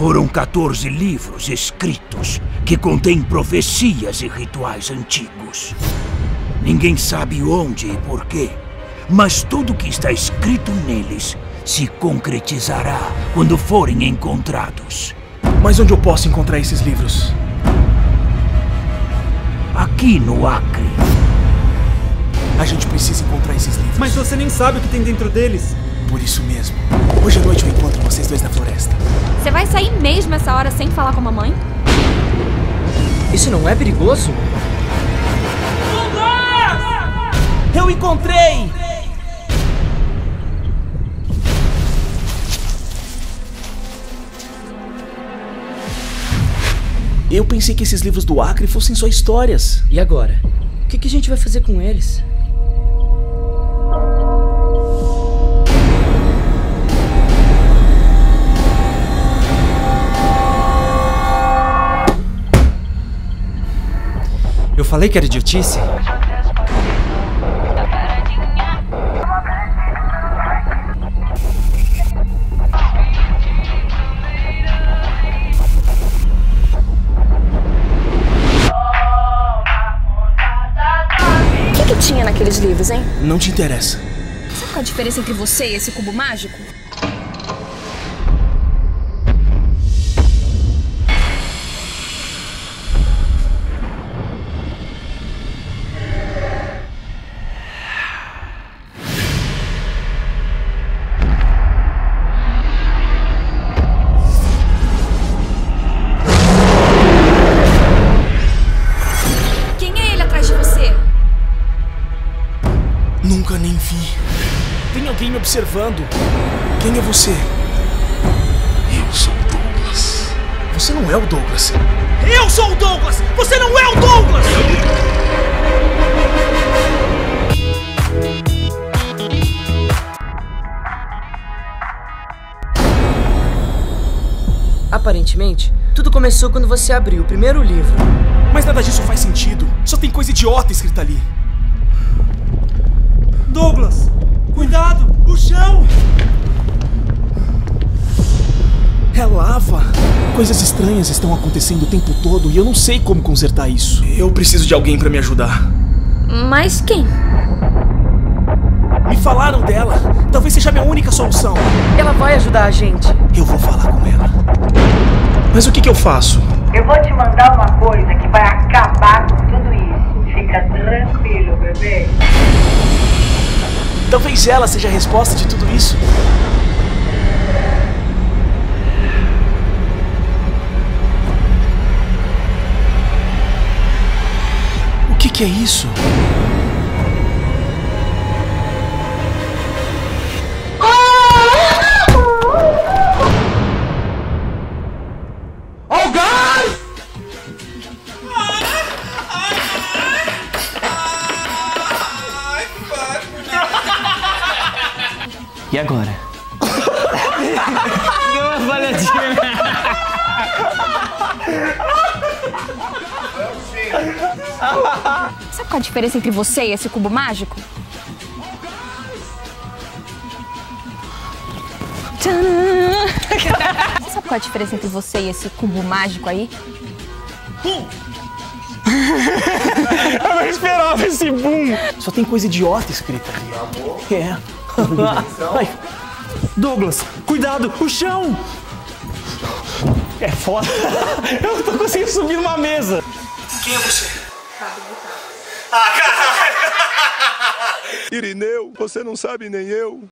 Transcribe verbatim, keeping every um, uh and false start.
Foram quatorze livros escritos que contêm profecias e rituais antigos. Ninguém sabe onde e porquê, mas tudo que está escrito neles se concretizará quando forem encontrados. Mas onde eu posso encontrar esses livros? Aqui no Acre. A gente precisa encontrar esses livros. Mas você nem sabe o que tem dentro deles. Por isso mesmo. Hoje à noite eu encontro vocês dois na floresta. Você vai sair mesmo essa hora sem falar com a mamãe? Isso não é perigoso? Eu encontrei! Eu pensei que esses livros do Acre fossem só histórias. E agora? O que a gente vai fazer com eles? Eu falei que era idiotice? Tinha naqueles livros, hein? Não te interessa. Sabe qual a diferença entre você e esse cubo mágico? Nunca nem vi. Tem alguém me observando. Quem é você? Eu sou o Douglas. Você não é o Douglas. Eu sou o Douglas! Você não é o Douglas! Aparentemente, tudo começou quando você abriu o primeiro livro. Mas nada disso faz sentido. Só tem coisa idiota escrita ali. Douglas, cuidado! O chão! É lava! Coisas estranhas estão acontecendo o tempo todo e eu não sei como consertar isso. Eu preciso de alguém pra me ajudar. Mas quem? Me falaram dela. Talvez seja a minha única solução. Ela vai ajudar a gente. Eu vou falar com ela. Mas o que que eu faço? Eu vou te mandar uma coisa que vai acabar com tudo isso. Fica tranquilo, bebê. Talvez ela seja a resposta de tudo isso. O que que é isso? E agora? Deu uma falhadinha. Sabe qual a diferença entre você e esse cubo mágico? Sabe qual a diferença entre você e esse cubo mágico aí? Eu não esperava esse boom! Só tem coisa idiota escrita ali. É. Ai. Douglas, cuidado, o chão! É foda. Eu tô conseguindo subir numa mesa. Quem é você? Ah, caralho! Irineu, você não sabe nem eu.